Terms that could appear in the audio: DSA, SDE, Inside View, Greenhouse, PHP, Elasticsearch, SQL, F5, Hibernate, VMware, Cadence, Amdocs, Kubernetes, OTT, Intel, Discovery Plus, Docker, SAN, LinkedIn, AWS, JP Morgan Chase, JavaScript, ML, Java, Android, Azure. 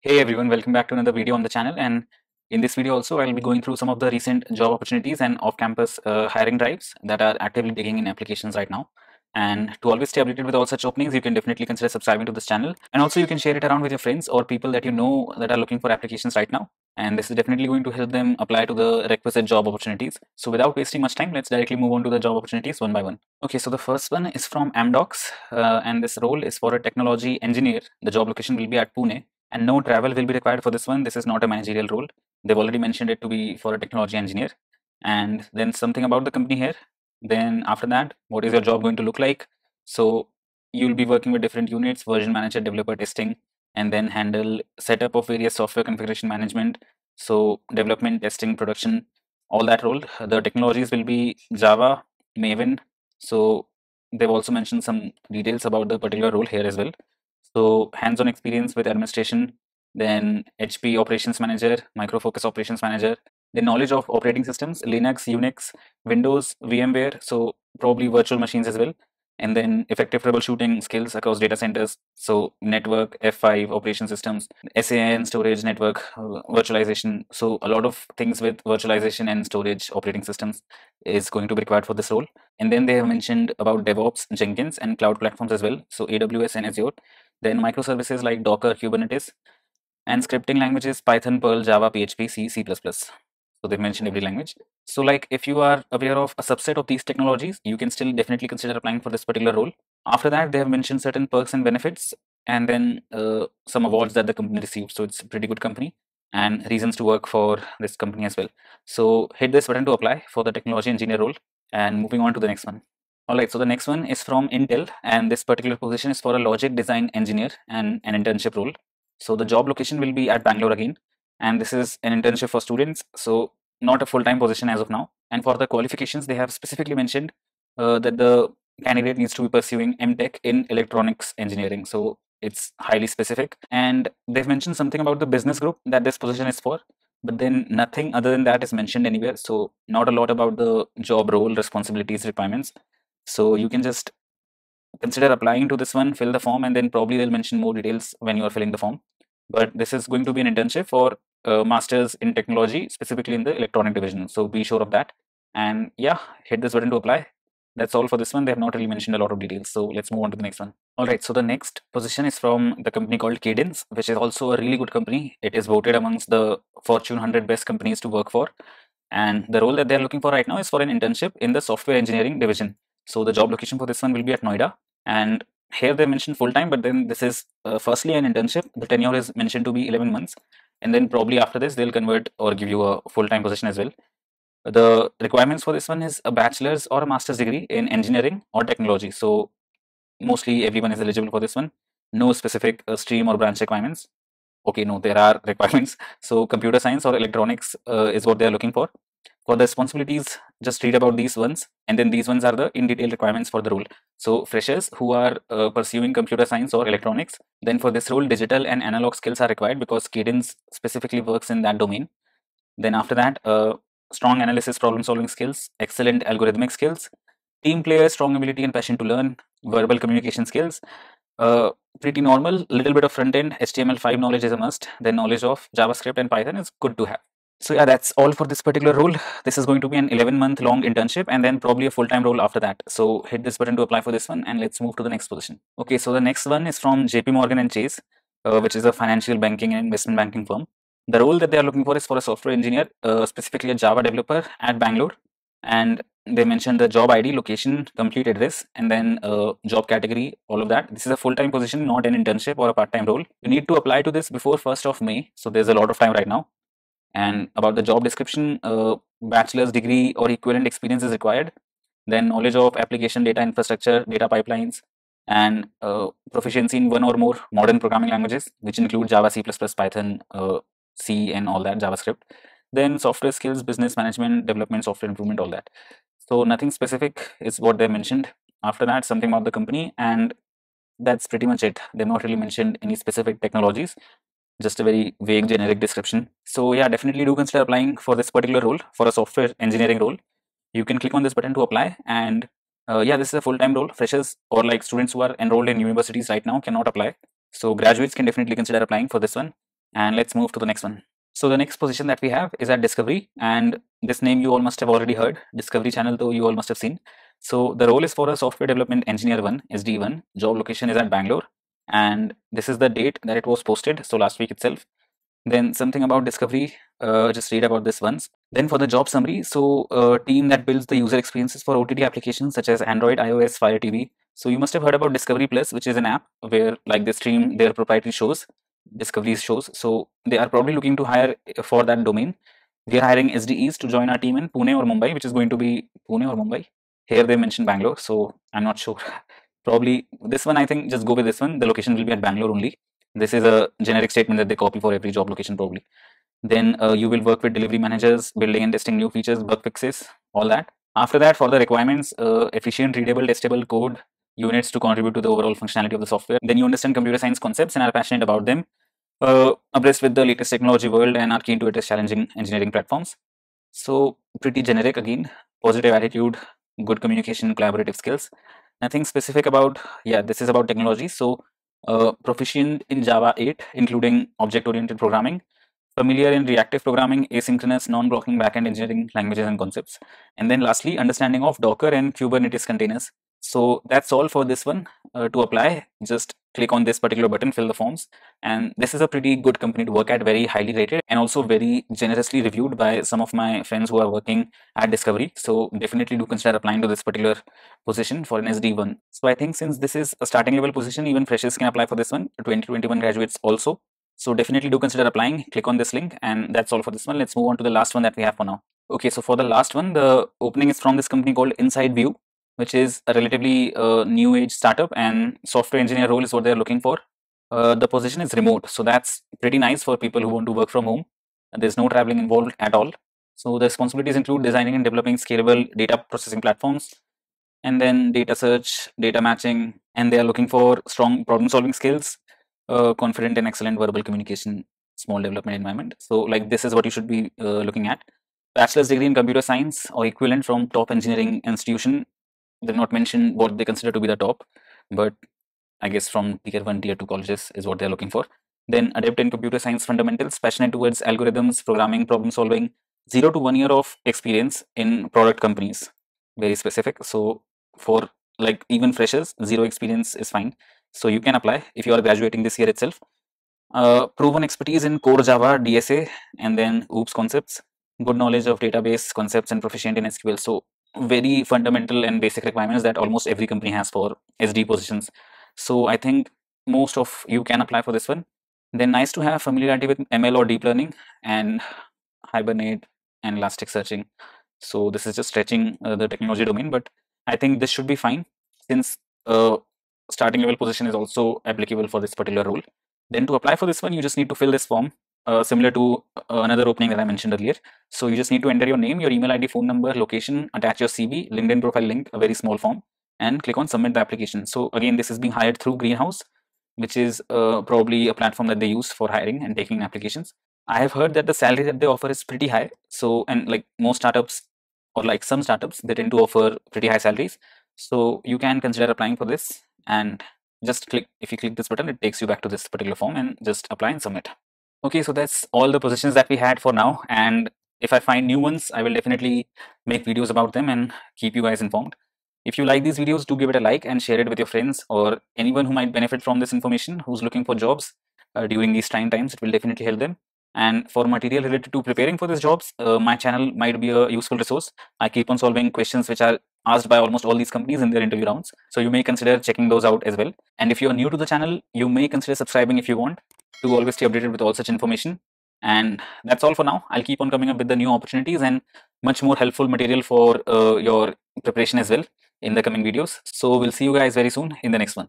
Hey everyone, welcome back to another video on the channel, and in this video also I'll be going through some of the recent job opportunities and off-campus hiring drives that are actively taking in applications right now. And to always stay updated with all such openings, you can definitely consider subscribing to this channel, and also you can share it around with your friends or people that you know that are looking for applications right now, and this is definitely going to help them apply to the requisite job opportunities. So without wasting much time, let's directly move on to the job opportunities one by one. Okay, so the first one is from Amdocs and this role is for a technology engineer. The job location will be at Pune. And no travel will be required for this one. This is not a managerial role. They've already mentioned it to be for a technology engineer. And then something about the company here. Then after that, what is your job going to look like? So you'll be working with different units, version manager, developer testing, and then handle setup of various software configuration management. So development, testing, production, all that role. The technologies will be Java, Maven. So they've also mentioned some details about the particular role here as well. So hands-on experience with administration, then HP operations manager, Micro Focus operations manager, the knowledge of operating systems, Linux, Unix, Windows, VMware, so probably virtual machines as well. And then effective troubleshooting skills across data centers, so network, F5, operation systems, SAN, storage, network, virtualization. So a lot of things with virtualization and storage operating systems is going to be required for this role. And then they have mentioned about DevOps, Jenkins, and cloud platforms as well, so AWS and Azure. Then microservices like Docker, Kubernetes, and scripting languages Python, Perl, Java, PHP, C, C++. So they've mentioned every language. So like if you are aware of a subset of these technologies, you can still definitely consider applying for this particular role. After that, they have mentioned certain perks and benefits, and then some awards that the company received. So it's a pretty good company, and reasons to work for this company as well. So hit this button to apply for the technology engineer role, and moving on to the next one. Alright, so the next one is from Intel, and this particular position is for a logic design engineer and an internship role. So the job location will be at Bangalore again, and this is an internship for students, so not a full-time position as of now. And for the qualifications, they have specifically mentioned that the candidate needs to be pursuing M.Tech in electronics engineering, so it's highly specific. And they've mentioned something about the business group that this position is for, but then nothing other than that is mentioned anywhere, so not a lot about the job role, responsibilities, requirements. So you can just consider applying to this one, fill the form, and then probably they'll mention more details when you are filling the form. But this is going to be an internship for masters in technology, specifically in the electronic division. So be sure of that. And yeah, hit this button to apply. That's all for this one. They have not really mentioned a lot of details. So let's move on to the next one. All right. So the next position is from the company called Cadence, which is also a really good company. It is voted amongst the Fortune 100 best companies to work for. And the role that they're looking for right now is for an internship in the software engineering division. So the job location for this one will be at Noida, and here they mentioned full-time, but then this is firstly an internship. The tenure is mentioned to be 11 months, and then probably after this they'll convert or give you a full-time position as well. The requirements for this one is a bachelor's or a master's degree in engineering or technology. So mostly everyone is eligible for this one. No specific stream or branch requirements. Okay, no, there are requirements. So computer science or electronics is what they're looking for. For the responsibilities, just read about these ones, and then these ones are the in detail requirements for the role. So freshers who are pursuing computer science or electronics, then for this role digital and analog skills are required because Cadence specifically works in that domain. Then after that, strong analysis, problem solving skills, excellent algorithmic skills, team player, strong ability and passion to learn, verbal communication skills, pretty normal, little bit of front end, HTML5 knowledge is a must, then knowledge of JavaScript and Python is good to have. So yeah, that's all for this particular role. This is going to be an 11-month long internship, and then probably a full-time role after that. So hit this button to apply for this one, and let's move to the next position. Okay, so the next one is from JP Morgan Chase, which is a financial banking and investment banking firm. The role that they are looking for is for a software engineer, specifically a Java developer at Bangalore. And they mentioned the job ID, location, complete address, and then job category, all of that. This is a full-time position, not an internship or a part-time role. You need to apply to this before 1st of May. So there's a lot of time right now. And about the job description, bachelor's degree or equivalent experience is required. Then knowledge of application data infrastructure, data pipelines, and proficiency in one or more modern programming languages, which include Java, C++, Python, C, and all that, JavaScript. Then software skills, business management, development, software improvement, all that. So nothing specific is what they mentioned. After that, something about the company, and that's pretty much it. They've not really mentioned any specific technologies. Just a very vague generic description. So yeah, definitely do consider applying for this particular role, for a software engineering role. You can click on this button to apply, and yeah, this is a full-time role. Freshers or like students who are enrolled in universities right now cannot apply. So graduates can definitely consider applying for this one. And let's move to the next one. So the next position that we have is at Discovery, and this name you all must have already heard, Discovery channel though you all must have seen. So the role is for a software development engineer one, SD1, job location is at Bangalore, and this is the date that it was posted, so last week itself. Then something about Discovery, just read about this once. Then for the job summary, so a team that builds the user experiences for OTT applications such as Android, iOS, Fire TV. So you must have heard about Discovery Plus, which is an app where like they stream their proprietary shows, Discovery's shows. So they are probably looking to hire for that domain. We are hiring SDEs to join our team in Pune or Mumbai, which is going to be Pune or Mumbai. Here they mentioned Bangalore, so I'm not sure. Probably this one, I think just go with this one. The location will be at Bangalore only. This is a generic statement that they copy for every job location probably. Then you will work with delivery managers, building and testing new features, bug fixes, all that. After that, for the requirements, efficient, readable, testable code units to contribute to the overall functionality of the software. Then you understand computer science concepts and are passionate about them, abreast with the latest technology world and are keen to address challenging engineering platforms. So pretty generic again, positive attitude, good communication, collaborative skills. Nothing specific about, yeah, this is about technology. So proficient in Java 8, including object-oriented programming, familiar in reactive programming, asynchronous, non-blocking backend engineering languages and concepts. And then lastly, understanding of Docker and Kubernetes containers. So that's all for this one. To apply, just click on this particular button, fill the forms. And this is a pretty good company to work at, very highly rated and also very generously reviewed by some of my friends who are working at Discovery. So definitely do consider applying to this particular position for an SD1. So I think since this is a starting level position, even freshers can apply for this one, 2021 graduates also. So definitely do consider applying, click on this link, and that's all for this one. Let's move on to the last one that we have for now. Okay, so for the last one, the opening is from this company called Inside View, which is a relatively new age startup, and software engineer role is what they're looking for. The position is remote, so that's pretty nice for people who want to work from home. And there's no traveling involved at all. So the responsibilities include designing and developing scalable data processing platforms, and then data search, data matching, and they are looking for strong problem solving skills, confident and excellent verbal communication, small development environment. So like this is what you should be looking at. Bachelor's degree in computer science or equivalent from top engineering institution. They've not mentioned what they consider to be the top, but I guess from tier 1, tier 2 colleges is what they're looking for. Then adept in computer science fundamentals, passionate towards algorithms, programming, problem solving, 0 to 1 year of experience in product companies, very specific. So for like even freshers, zero experience is fine. So you can apply if you are graduating this year itself. Proven expertise in core Java, DSA, and then OOP concepts, good knowledge of database concepts and proficient in SQL. So very fundamental and basic requirements that almost every company has for SD positions. So I think most of you can apply for this one. Then nice to have familiarity with ML or deep learning and Hibernate and Elasticsearching. So this is just stretching the technology domain, but I think this should be fine since starting level position is also applicable for this particular role. Then to apply for this one, you just need to fill this form. Similar to another opening that I mentioned earlier. So you just need to enter your name, your email ID, phone number, location, attach your CV, LinkedIn profile link, a very small form, and click on submit the application. So again, this is being hired through Greenhouse, which is probably a platform that they use for hiring and taking applications. I have heard that the salary that they offer is pretty high. So, and like most startups or like some startups, they tend to offer pretty high salaries. So you can consider applying for this, and just click, if you click this button, it takes you back to this particular form and just apply and submit. Okay, so that's all the positions that we had for now, and if I find new ones, I will definitely make videos about them and keep you guys informed. If you like these videos, do give it a like and share it with your friends or anyone who might benefit from this information who's looking for jobs during these trying times. It will definitely help them. And for material related to preparing for these jobs, my channel might be a useful resource. I keep on solving questions which are asked by almost all these companies in their interview rounds. So you may consider checking those out as well. And if you are new to the channel, you may consider subscribing if you want to always stay updated with all such information. And that's all for now. I'll keep on coming up with the new opportunities and much more helpful material for your preparation as well in the coming videos. So we'll see you guys very soon in the next one.